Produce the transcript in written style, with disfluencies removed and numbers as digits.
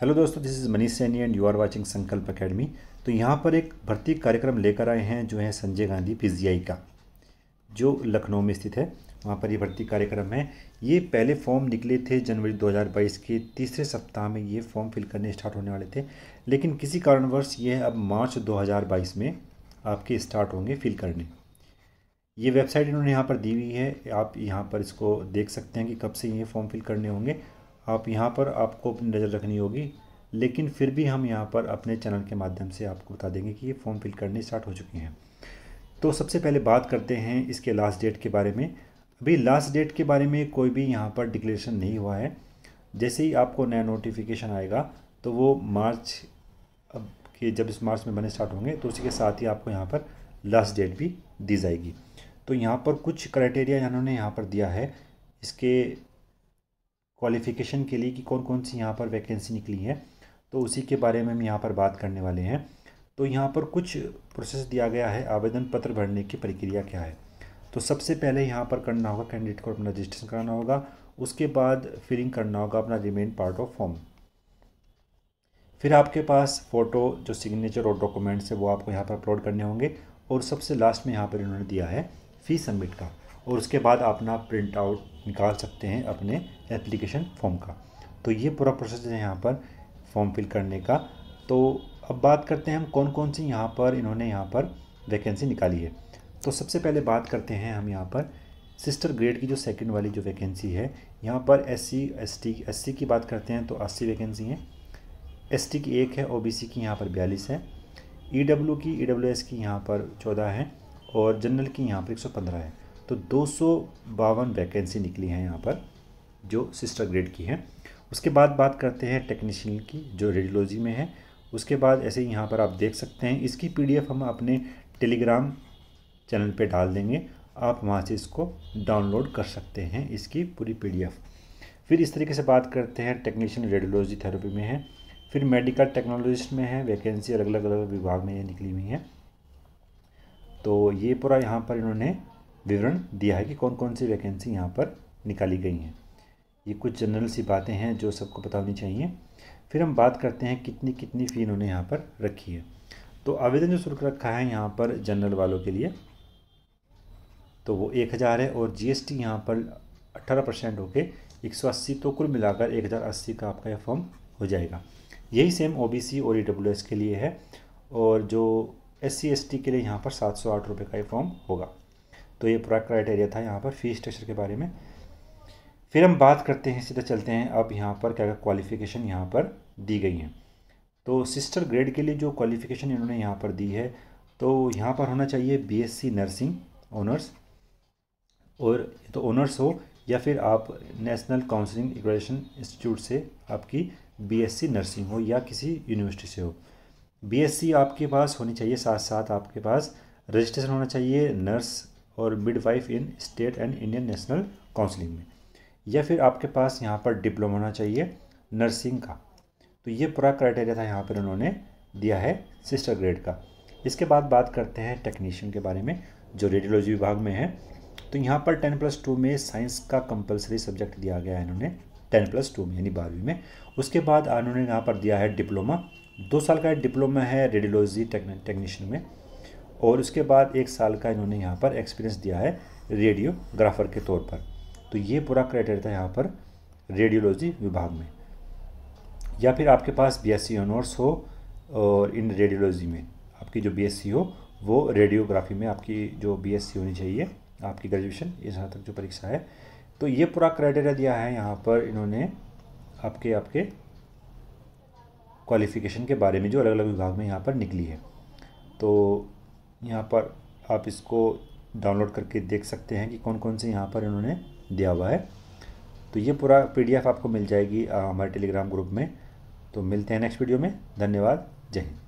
Hello दोस्तों, this is Manish Saini and you are watching Sankalp academy. तो यहाँ पर एक भर्ती कार्यक्रम लेकर आए हैं जो है संजय गांधी पीजीआई का, जो लखनऊ में स्थित है। वहाँ पर ये भर्ती कार्यक्रम है। ये पहले फॉर्म निकले थे जनवरी 2022 के तीसरे सप्ताह में, ये फॉर्म फिल करने स्टार्ट होने वाले थे, लेकिन किसी कारणवश ये अब मार्च 2022 में आपके स्टार्ट होंगे फिल करने। ये वेबसाइट इन्होंने यहाँ पर दी हुई है, आप यहाँ पर इसको देख सकते हैं कि कब से ये फॉर्म फिल करने होंगे। आप यहाँ पर आपको अपनी नज़र रखनी होगी, लेकिन फिर भी हम यहाँ पर अपने चैनल के माध्यम से आपको बता देंगे कि ये फॉर्म फिल करने स्टार्ट हो चुके हैं। तो सबसे पहले बात करते हैं इसके लास्ट डेट के बारे में। अभी लास्ट डेट के बारे में कोई भी यहाँ पर डिक्लेरेशन नहीं हुआ है। जैसे ही आपको नया नोटिफिकेशन आएगा तो वो मार्च के जब इस मार्च में बनने स्टार्ट होंगे तो उसी के साथ ही आपको यहाँ पर लास्ट डेट भी दी जाएगी। तो यहाँ पर कुछ क्राइटेरिया इन्होंने यहाँ पर दिया है इसके क्वालिफ़िकेशन के लिए कि कौन कौन सी यहाँ पर वैकेंसी निकली है, तो उसी के बारे में हम यहाँ पर बात करने वाले हैं। तो यहाँ पर कुछ प्रोसेस दिया गया है, आवेदन पत्र भरने की प्रक्रिया क्या है। तो सबसे पहले यहाँ पर करना होगा, कैंडिडेट को अपना रजिस्ट्रेशन कराना होगा, उसके बाद फिलिंग करना होगा अपना रिमेन पार्ट ऑफ फॉर्म। फिर आपके पास फ़ोटो, जो सिग्नेचर और डॉक्यूमेंट्स है वो आपको यहाँ पर अपलोड करने होंगे, और सबसे लास्ट में यहाँ पर इन्होंने दिया है फ़ी सबमिट का, और उसके बाद अपना प्रिंट आउट निकाल सकते हैं अपने एप्लीकेशन फॉर्म का। तो ये पूरा प्रोसेस है यहाँ पर फॉर्म फिल करने का। तो अब बात करते हैं हम कौन कौन सी यहाँ पर इन्होंने यहाँ पर वैकेंसी निकाली है। तो सबसे पहले बात करते हैं हम यहाँ पर सिस्टर ग्रेड की जो सेकंड वाली जो वैकेंसी है, यहाँ पर एससी की बात करते हैं तो 80 वैकेंसी हैं, एसटी की एक है, ओबीसी की यहाँ पर 42 है, ईडब्ल्यूएस की यहाँ पर 14 है, और जनरल की यहाँ पर 115 है। तो 252 वैकेंसी निकली हैं यहाँ पर जो सिस्टर ग्रेड की है। उसके बाद बात करते हैं टेक्नीशियन की जो रेडियोलॉजी में है। उसके बाद ऐसे ही यहाँ पर आप देख सकते हैं, इसकी PDF हम अपने टेलीग्राम चैनल पे डाल देंगे, आप वहाँ से इसको डाउनलोड कर सकते हैं, इसकी पूरी PDF। फिर इस तरीके से बात करते हैं टेक्नीशियन रेडियोलॉजी थेरेपी में है, फिर मेडिकल टेक्नोलॉजिस्ट में है वैकेंसी, अलग अलग विभाग में ये निकली हुई है। तो ये पूरा यहाँ पर इन्होंने विवरण दिया है कि कौन कौन सी वैकेंसी यहाँ पर निकाली गई हैं। ये कुछ जनरल सी बातें हैं जो सबको पता होनी चाहिए। फिर हम बात करते हैं कितनी फ़ी इन्होंने यहाँ पर रखी है। तो आवेदन जो शुल्क रखा है यहाँ पर जनरल वालों के लिए तो वो 1000 है, और GST यहाँ पर 18% होके 180, तो कुल मिलाकर 1080 का आपका यह फॉर्म हो जाएगा। यही सेम OBC और EWS के लिए है, और जो SC ST के लिए यहाँ पर 708 रुपये का ये फॉर्म होगा। तो ये पूरा क्राइटेरिया था यहाँ पर फ़ी स्ट्रक्चर के बारे में। फिर हम बात करते हैं, सीधा चलते हैं अब यहाँ पर क्या क्वालिफ़िकेशन यहाँ पर दी गई हैं। तो सिस्टर ग्रेड के लिए जो क्वालिफ़िकेशन इन्होंने यहाँ पर दी है, तो यहाँ पर होना चाहिए BSc नर्सिंग ऑनर्स, और तो ऑनर्स हो या फिर आप नेशनल काउंसलिंग इक्वलाइजेशन इंस्टीट्यूट से आपकी BSc नर्सिंग हो या किसी यूनिवर्सिटी से हो। BSc आपके पास होनी चाहिए, साथ साथ आपके पास रजिस्ट्रेशन होना चाहिए नर्स और midwife in state and Indian national counselling में, या फिर आपके पास यहाँ पर डिप्लोमा होना चाहिए नर्सिंग का। तो ये पूरा क्राइटेरिया था यहाँ पर उन्होंने दिया है सिस्टर ग्रेड का। इसके बाद बात करते हैं टेक्नीशियन के बारे में जो रेडियोलॉजी विभाग में है। तो यहाँ पर 10+2 में साइंस का कंपलसरी सब्जेक्ट दिया गया है इन्होंने 10+2 में, यानी 12वीं में। उसके बाद इन्होंने यहाँ पर दिया है डिप्लोमा, 2 साल का डिप्लोमा है रेडियोलॉजी टेक्नीशियन में, और उसके बाद 1 साल का इन्होंने यहाँ पर एक्सपीरियंस दिया है रेडियोग्राफर के तौर पर। तो ये पूरा क्राइटेरिया था यहाँ पर रेडियोलॉजी विभाग में, या फिर आपके पास BSc ऑनर्स हो और इन रेडियोलॉजी में आपकी जो BSc हो वो रेडियोग्राफी में आपकी जो BSc होनी चाहिए, आपकी ग्रेजुएशन यहाँ तक जो परीक्षा है। तो ये पूरा क्राइटेरिया दिया है यहाँ पर इन्होंने आपके क्वालिफ़िकेशन के बारे में जो अलग अलग विभाग में यहाँ पर निकली है। तो यहाँ पर आप इसको डाउनलोड करके देख सकते हैं कि कौन कौन से यहाँ पर इन्होंने दिया हुआ है। तो ये पूरा PDF आपको मिल जाएगी हमारे टेलीग्राम ग्रुप में। तो मिलते हैं नेक्स्ट वीडियो में। धन्यवाद, जय हिंद।